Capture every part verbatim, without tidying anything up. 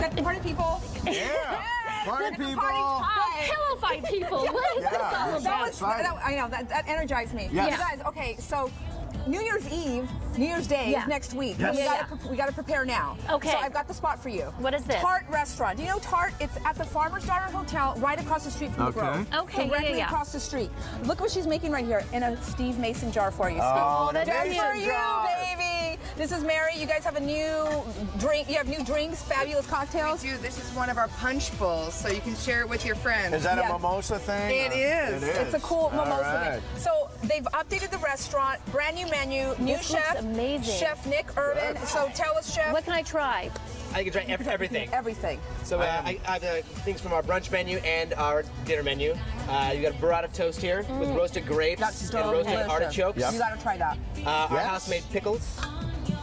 That's party people. Yeah. yeah. Party people. Party pillow fight people. yeah. What is yeah. this all about? That was, that, I know, that, that energized me. Yes. You guys, okay, so New Year's Eve, New Year's Day yeah. is next week. Yes. We gotta, yeah. we gotta prepare now. Okay. So I've got the spot for you. What is this? Tart Restaurant. Do you know Tart? It's at the Farmer's Daughter Hotel, right across the street from okay. the Grove. Okay. Directly yeah, yeah. across the street. Look what she's making right here in a Steve Mason jar for you. Oh, that's for you, baby. This is Mary. You guys have a new drink. You have new drinks, fabulous cocktails. We do. This is one of our punch bowls, so you can share it with your friends. Is that yeah. a mimosa thing? It is. It is. It's a cool mimosa right. thing. So they've updated the restaurant, brand new menu, new this chef. Looks amazing. Chef Nick Urban. Good. So tell us, Chef. What can I try? I can try every, everything. Everything. So uh, um, I, I have uh, things from our brunch menu and our dinner menu. Uh, you got a burrata toast here mm. with roasted grapes That's so and roasted delicious. artichokes. Yep. You gotta try that. Uh, yes. Our house-made pickles.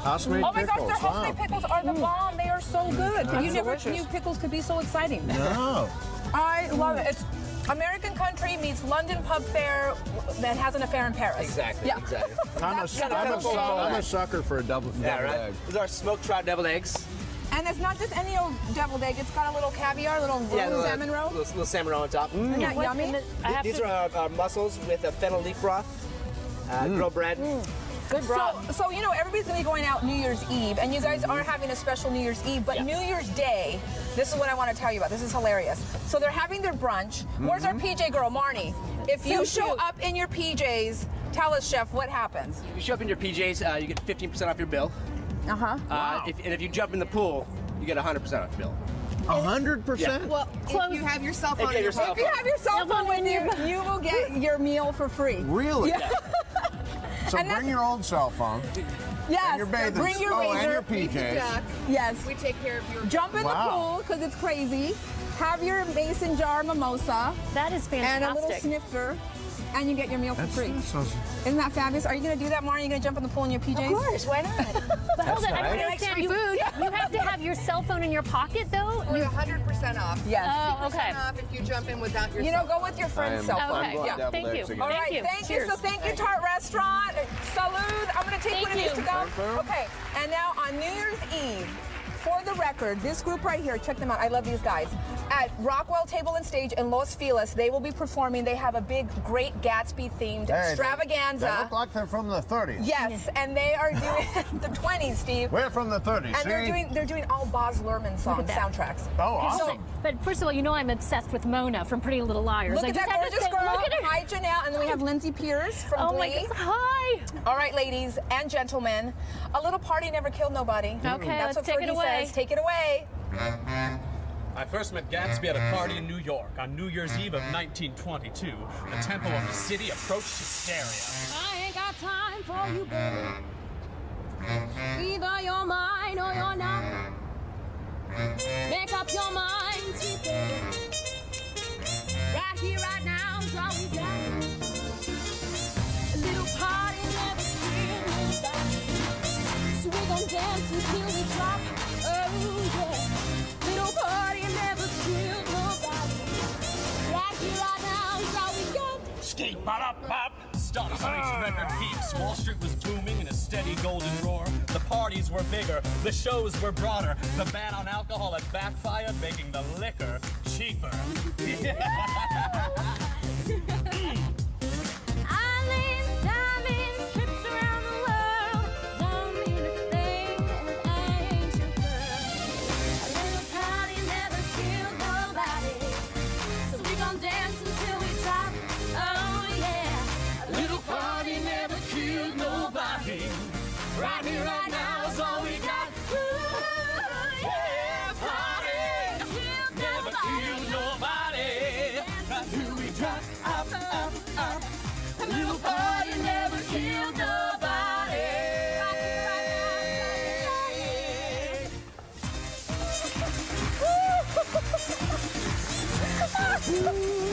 House-made oh my pickles. gosh, their house-made wow. pickles are the mm. bomb. They are so good. That's you never delicious. knew pickles could be so exciting. No. I love mm. it. It's American country meets London pub fare that has an affair in Paris. Exactly. Yeah. Exactly. I'm, a, I'm, a, I'm a sucker for a double, double yeah, right? egg. These are smoked trout deviled eggs. And it's not just any old deviled egg. It's got a little caviar, a little, yeah, little, little salmon roll. A little, little salmon roll on top. Mm. Isn't that what, yummy? The, I have These to... are our, our mussels with a fennel leaf broth, uh, mm. grilled bread. Mm. Good broth. So, so, you know, everybody's going to be going out New Year's Eve, and you guys are having a special New Year's Eve, but yeah. New Year's Day, this is what I want to tell you about. This is hilarious. So they're having their brunch. Mm-hmm. Where's our P J girl, Marnie? If you so show cute. up in your P Js, tell us, Chef, what happens? If you show up in your P Js, uh, you get fifteen percent off your bill. Uh-huh. Uh, wow. if, and if you jump in the pool, you get one hundred percent off your bill. A hundred percent? Well, if you have your cell phone with you, if you have your cell phone with you, you will get your meal for free. Really? Yeah. So and bring your old cell phone. Yes. And your bathing bring your oh, razor. And your P Js. Yes. We take care of your. Jump in wow. the pool because it's crazy. Have your mason jar mimosa. That is fantastic. And a little snifter, and you get your meal for That's free. So... Isn't that fabulous? Are you going to do that, Mara? Are you going to jump in the pool in your P Js? Of course. Why not? But hold on. Right. I don't understand. You, you have to have your cell phone in your pocket, though. Or one hundred percent off. Yes. Oh, okay. Off if you jump in without your. You know, go with your friend's cell phone. Okay. Yeah. Thank you. Again. All right. Thank you. Thank Cheers. you. So thank you, Tart Restaurant. Salud. I'm going to take thank one of you. these to go. Okay. And now on New Year's Eve. For the record, this group right here, check them out. I love these guys. At Rockwell Table and Stage in Los Feliz, they will be performing. They have a big, Great Gatsby-themed hey, extravaganza. They look like they're from the thirties. Yes, and they are doing the twenties, Steve. We're from the thirties, and see? they're doing they're doing all Baz Luhrmann song soundtracks. Oh, awesome! So, but first of all, you know I'm obsessed with Mona from Pretty Little Liars. Look I at just that gorgeous say, girl. Look at her. Hi, Janelle, and then we have Lindsay Pearce from oh Glee. My goodness. Hi. All right, ladies and gentlemen, a little party never killed nobody. Okay, mm-hmm. That's let's what take it away. Said. Take it away. I first met Gatsby at a party in New York on New Year's Eve of nineteen twenty-two. The tempo of the city approached hysteria. I ain't got time for you, baby. Either you're mine or you're not. Make up your mind, sweet baby. Right here, right now, is all we got. A little party never feels bad. So we're gonna dance until we drop. Skate, bop, bop. Stocks reached record peaks. Wall Street was booming in a steady golden roar. The parties were bigger. The shows were broader. The ban on alcohol had backfired, making the liquor cheaper. Yeah. Right here, right now is all we got. Ooh, yeah, party. Never kill nobody. Right here we drop up, up, up. A little party never kill nobody. Right here, right now is all we got.